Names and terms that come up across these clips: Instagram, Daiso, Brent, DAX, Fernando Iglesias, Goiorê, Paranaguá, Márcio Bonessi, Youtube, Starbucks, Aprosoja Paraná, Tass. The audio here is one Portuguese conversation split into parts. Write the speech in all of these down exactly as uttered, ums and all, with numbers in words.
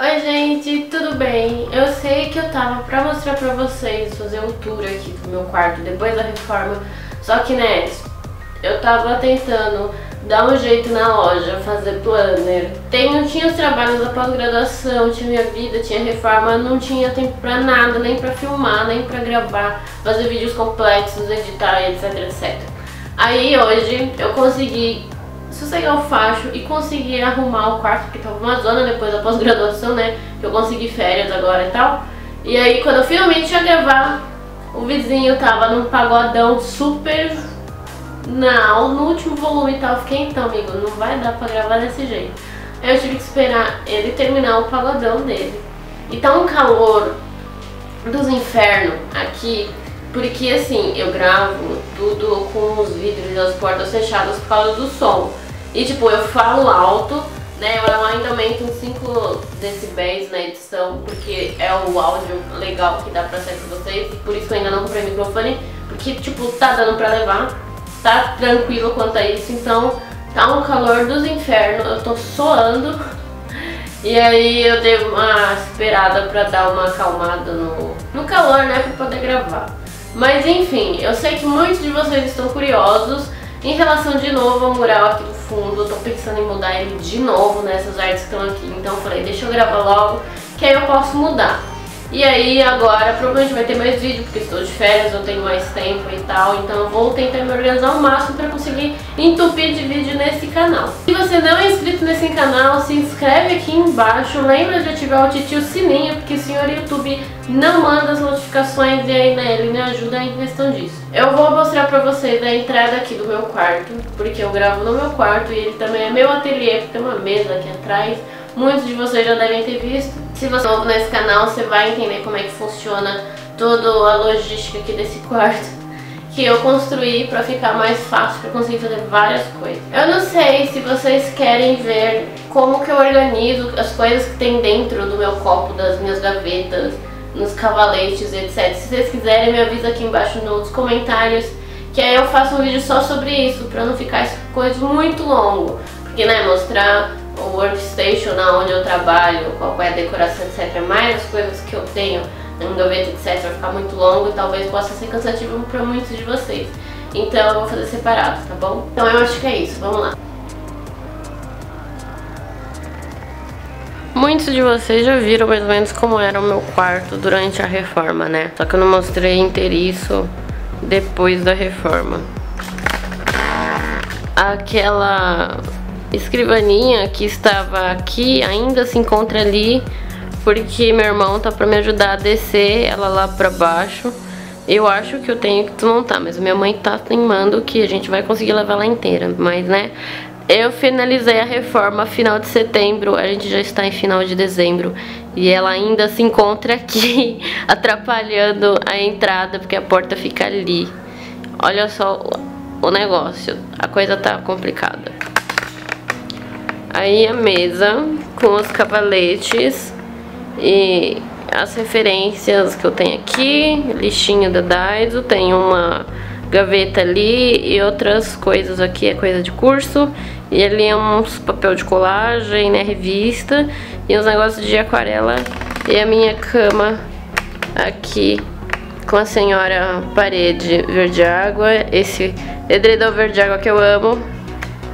Oi gente, tudo bem? Eu sei que eu tava pra mostrar pra vocês, fazer um tour aqui do meu quarto depois da reforma, só que né, eu tava tentando dar um jeito na loja, fazer planner. Tenho, tinha os trabalhos da pós-graduação, tinha minha vida, tinha reforma, não tinha tempo pra nada, nem pra filmar, nem pra gravar, fazer vídeos complexos, editar, etc, etcétera. Aí hoje eu consegui sossegar o facho e consegui arrumar o quarto, porque tava uma zona depois da pós-graduação, né? Que eu consegui férias agora e tal. E aí quando eu finalmente ia gravar, o vizinho tava num pagodão super... Não, no último volume e tal. Eu fiquei, então amigo, não vai dar pra gravar desse jeito. Aí eu tive que esperar ele terminar o pagodão dele. E tá um calor dos infernos aqui, porque assim, eu gravo tudo com os vidros e as portas fechadas por causa do som. E tipo, eu falo alto, né, eu ainda aumento uns cinco decibéis na edição, porque é o áudio legal que dá pra sair pra vocês. Por isso que eu ainda não comprei microfone, porque tipo, tá dando pra levar, tá tranquilo quanto a isso. Então tá um calor dos infernos, eu tô suando. E aí eu dei uma esperada pra dar uma acalmada no, no calor, né, pra poder gravar. Mas enfim, eu sei que muitos de vocês estão curiosos em relação de novo ao mural aqui do fundo. Eu tô pensando em mudar ele de novo nessas, né, artes que estão aqui. Então eu falei, deixa eu gravar logo, que aí eu posso mudar. E aí agora provavelmente vai ter mais vídeo, porque estou de férias, eu tenho mais tempo e tal. Então eu vou tentar me organizar ao máximo para conseguir entupir de vídeo nesse canal. Se você não é inscrito nesse canal, se inscreve aqui embaixo. Lembra de ativar o titio sininho, porque o senhor YouTube não manda as notificações e aí, né, ele me ajuda em questão disso. Eu vou mostrar pra vocês a entrada aqui do meu quarto, porque eu gravo no meu quarto e ele também é meu ateliê, porque tem uma mesa aqui atrás. Muitos de vocês já devem ter visto. Se você é novo nesse canal, você vai entender como é que funciona toda a logística aqui desse quarto, que eu construí pra ficar mais fácil, pra conseguir fazer várias coisas. Eu não sei se vocês querem ver como que eu organizo as coisas que tem dentro do meu copo, das minhas gavetas, nos cavaletes, etcétera. Se vocês quiserem, me avisa aqui embaixo nos comentários, que aí eu faço um vídeo só sobre isso, pra não ficar essa coisa muito longo. Porque, né, mostrar o workstation, onde eu trabalho, qual é a decoração, etcétera, mais as coisas que eu tenho no gaveta, etcétera, vai ficar muito longo e talvez possa ser cansativo para muitos de vocês. Então eu vou fazer separado, tá bom? Então eu acho que é isso, vamos lá. Muitos de vocês já viram mais ou menos como era o meu quarto durante a reforma, né? Só que eu não mostrei inteiro isso depois da reforma. Aquela escrivaninha que estava aqui ainda se encontra ali, porque meu irmão tá pra me ajudar a descer ela lá pra baixo. Eu acho que eu tenho que desmontar, mas minha mãe tá teimando que a gente vai conseguir levar ela inteira. Mas né, eu finalizei a reforma final de setembro, a gente já está em final de dezembro e ela ainda se encontra aqui atrapalhando a entrada, porque a porta fica ali. Olha só o negócio, a coisa tá complicada. Aí a mesa com os cavaletes e as referências que eu tenho aqui, lixinho da Daiso, tem uma gaveta ali e outras coisas aqui, é coisa de curso. E ali é uns papel de colagem, né, revista e uns negócios de aquarela. E a minha cama aqui com a senhora parede verde água, esse edredom verde água que eu amo.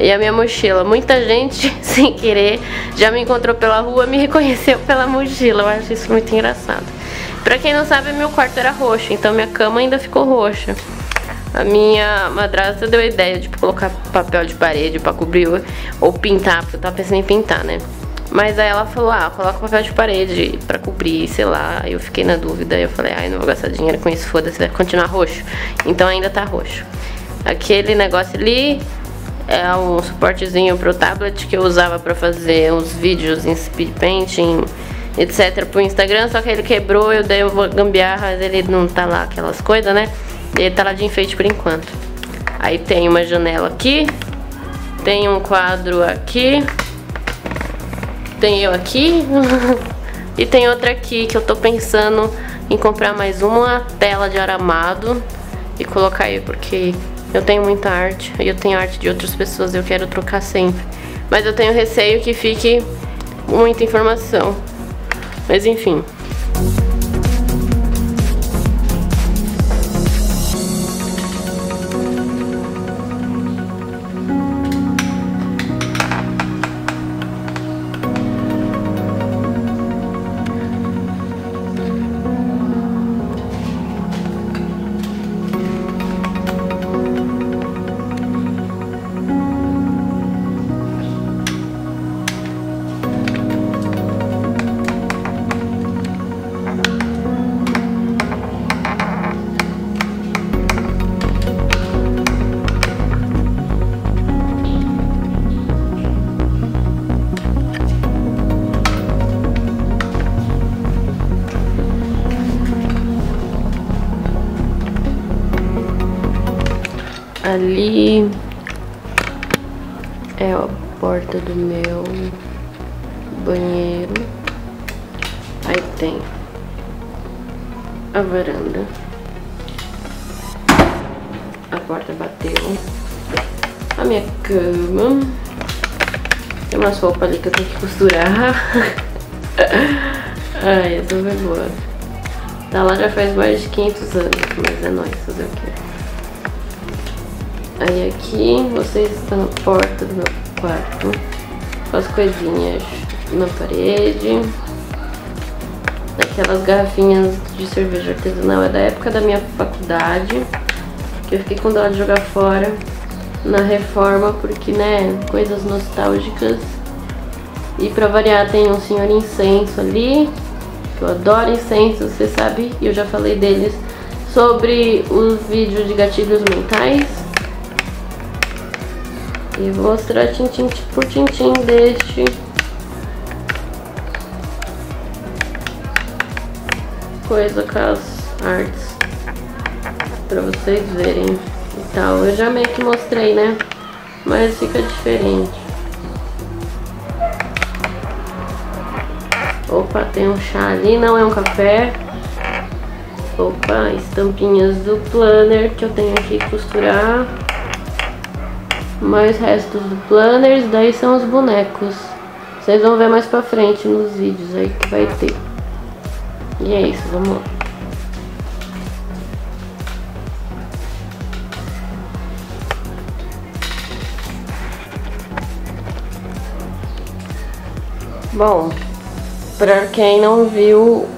E a minha mochila, muita gente, sem querer, já me encontrou pela rua, me reconheceu pela mochila, eu acho isso muito engraçado. Pra quem não sabe, meu quarto era roxo, então minha cama ainda ficou roxa. A minha madrasta deu a ideia de colocar papel de parede pra cobrir ou pintar, porque eu tava pensando em pintar, né? Mas aí ela falou, ah, coloca papel de parede pra cobrir, sei lá, eu fiquei na dúvida, eu falei, ai, não vou gastar dinheiro com isso, foda-se, vai continuar roxo. Então ainda tá roxo. Aquele negócio ali é um suportezinho pro tablet que eu usava pra fazer uns vídeos em speed painting, etcétera, pro Instagram, só que ele quebrou, eu dei uma gambiarra, mas ele não tá lá, aquelas coisas, né? Ele tá lá de enfeite por enquanto. Aí tem uma janela aqui, tem um quadro aqui, tem eu aqui e tem outra aqui que eu tô pensando em comprar mais uma tela de aramado e colocar aí, porque eu tenho muita arte, eu tenho arte de outras pessoas, eu quero trocar sempre. Mas eu tenho receio que fique muita informação. Mas enfim. Ali é a porta do meu banheiro. Aí tem a varanda. A porta bateu. A minha cama. Tem umas roupas ali que eu tenho que costurar. Ai, essa foi boa. Tá lá já faz mais de quinhentos anos, mas é nóis, fazer o quê? Aí aqui, vocês estão na porta do meu quarto, com as coisinhas na parede, aquelas garrafinhas de cerveja artesanal, é da época da minha faculdade, que eu fiquei com dó de jogar fora na reforma, porque, né, coisas nostálgicas. E pra variar tem um senhor incenso ali, que eu adoro incenso, você sabe, e eu já falei deles, sobre os vídeos de gatilhos mentais. E vou mostrar tintim por tintim deste. Coisa com as artes. Pra vocês verem e tal. Eu já meio que mostrei, né? Mas fica diferente. Opa, tem um chá ali. Não é um café. Opa, estampinhas do planner que eu tenho aqui que costurar. Mais restos do planners, daí são os bonecos. Vocês vão ver mais pra frente nos vídeos aí que vai ter. E é isso, vamos lá. Bom, pra quem não viu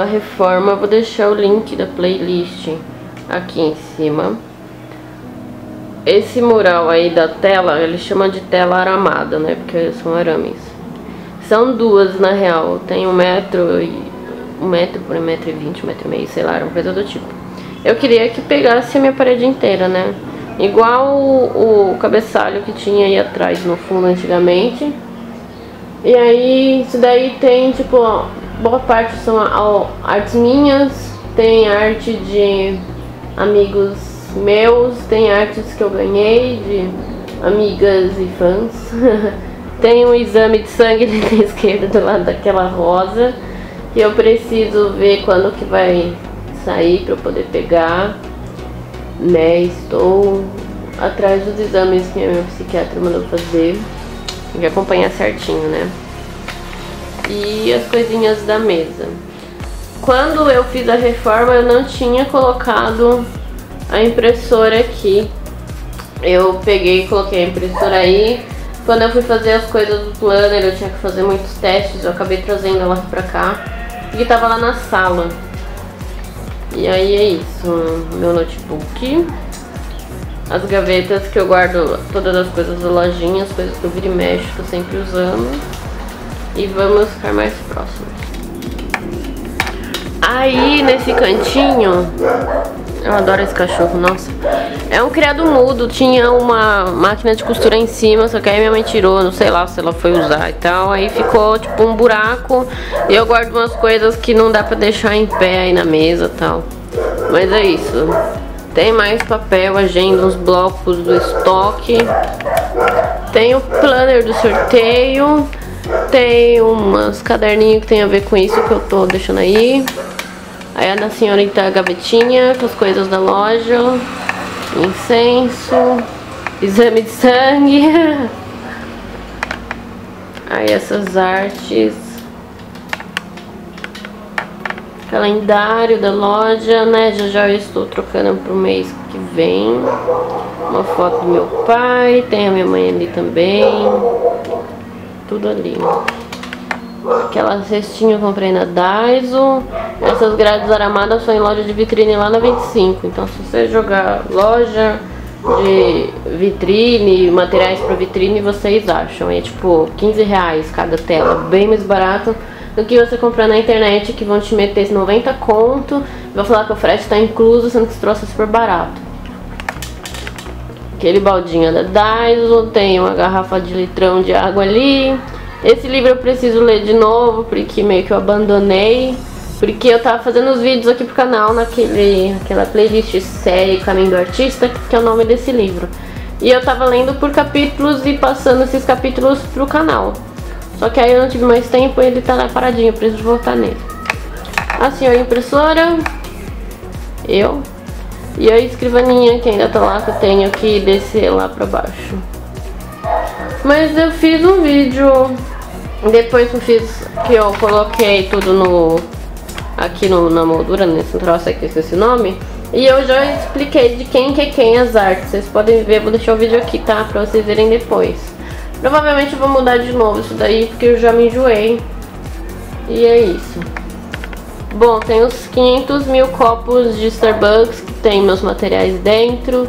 a reforma, eu vou deixar o link da playlist aqui em cima. Esse mural aí da tela, ele chama de tela aramada, né? Porque são arames. São duas, na real. Tem um metro e... um metro por um metro e vinte, um metro e meio, sei lá, uma coisa do tipo. Eu queria que pegasse a minha parede inteira, né? Igual o, o cabeçalho que tinha aí atrás, no fundo, antigamente. E aí, isso daí tem, tipo, ó, boa parte são ó, artes minhas, tem arte de amigos meus, tem artes que eu ganhei de amigas e fãs. Tem um exame de sangue ali na esquerda do lado daquela rosa que eu preciso ver quando que vai sair pra eu poder pegar, né? Estou atrás dos exames que a minha psiquiatra mandou fazer. Tem que acompanhar certinho, né? E as coisinhas da mesa. Quando eu fiz a reforma, eu não tinha colocado a impressora aqui. Eu peguei e coloquei a impressora aí. Quando eu fui fazer as coisas do planner, eu tinha que fazer muitos testes, eu acabei trazendo ela pra cá, porque tava lá na sala. E aí é isso, meu notebook, as gavetas que eu guardo todas as coisas da lojinha, as coisas que eu viro e mexo, tô sempre usando. E vamos ficar mais próximos. Aí nesse cantinho, eu adoro esse cachorro, nossa. É um criado mudo, tinha uma máquina de costura em cima, só que aí minha mãe tirou, não sei lá se ela foi usar e tal. Aí ficou tipo um buraco e eu guardo umas coisas que não dá pra deixar em pé aí na mesa e tal. Mas é isso. Tem mais papel, agenda, uns blocos do estoque. Tem o planner do sorteio. Tem umas caderninhos que tem a ver com isso que eu tô deixando aí. Aí a da senhorita gavetinha, com as coisas da loja, incenso, exame de sangue. Aí essas artes. calendário da loja, né? Já já eu estou trocando pro mês que vem. Uma foto do meu pai, tem a minha mãe ali também. Tudo ali. Aquela cestinha eu comprei na Daiso. Essas grades aramadas são em loja de vitrine lá na vinte e cinco. Então se você jogar loja de vitrine, materiais para vitrine, vocês acham. É tipo quinze reais cada tela, bem mais barato do que você comprar na internet, que vão te meter esse noventa conto. Vai falar que o frete tá incluso, sendo que esse troço é super barato. Aquele baldinho da Daiso, tem uma garrafa de litrão de água ali. Esse livro eu preciso ler de novo, porque meio que eu abandonei. Porque eu tava fazendo os vídeos aqui pro canal, naquele, naquela playlist série Caminho do Artista, que é o nome desse livro. E eu tava lendo por capítulos e passando esses capítulos pro canal. Só que aí eu não tive mais tempo e ele tá lá paradinho, eu preciso voltar nele. A senhora impressora, eu, e a escrivaninha que ainda tá lá, que eu tenho que descer lá pra baixo. Mas eu fiz um vídeo, depois que eu fiz, que eu coloquei tudo no... aqui no, na moldura, nesse troço aqui, esqueci o nome. E eu já expliquei de quem que é quem as artes. Vocês podem ver, vou deixar o vídeo aqui, tá? Pra vocês verem depois. Provavelmente eu vou mudar de novo isso daí, porque eu já me enjoei. E é isso. Bom, tem os quinhentos mil copos de Starbucks, que tem meus materiais dentro.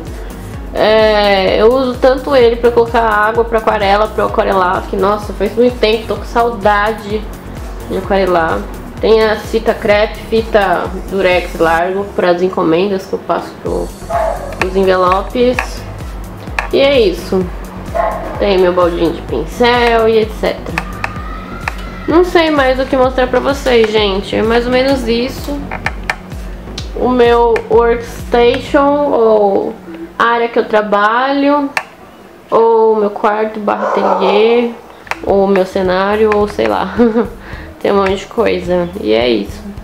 É, eu uso tanto ele pra colocar água, pra aquarela, pra aquarelar. Que, nossa, faz muito tempo, tô com saudade de aquarelar. Tem a fita crepe, fita durex largo para as encomendas que eu passo para os envelopes. E é isso. Tem meu baldinho de pincel e etcétera. Não sei mais o que mostrar para vocês, gente. É mais ou menos isso. O meu workstation, ou área que eu trabalho, ou meu quarto barra ateliê, ou meu cenário, ou sei lá. Tem um monte de coisa. E é isso.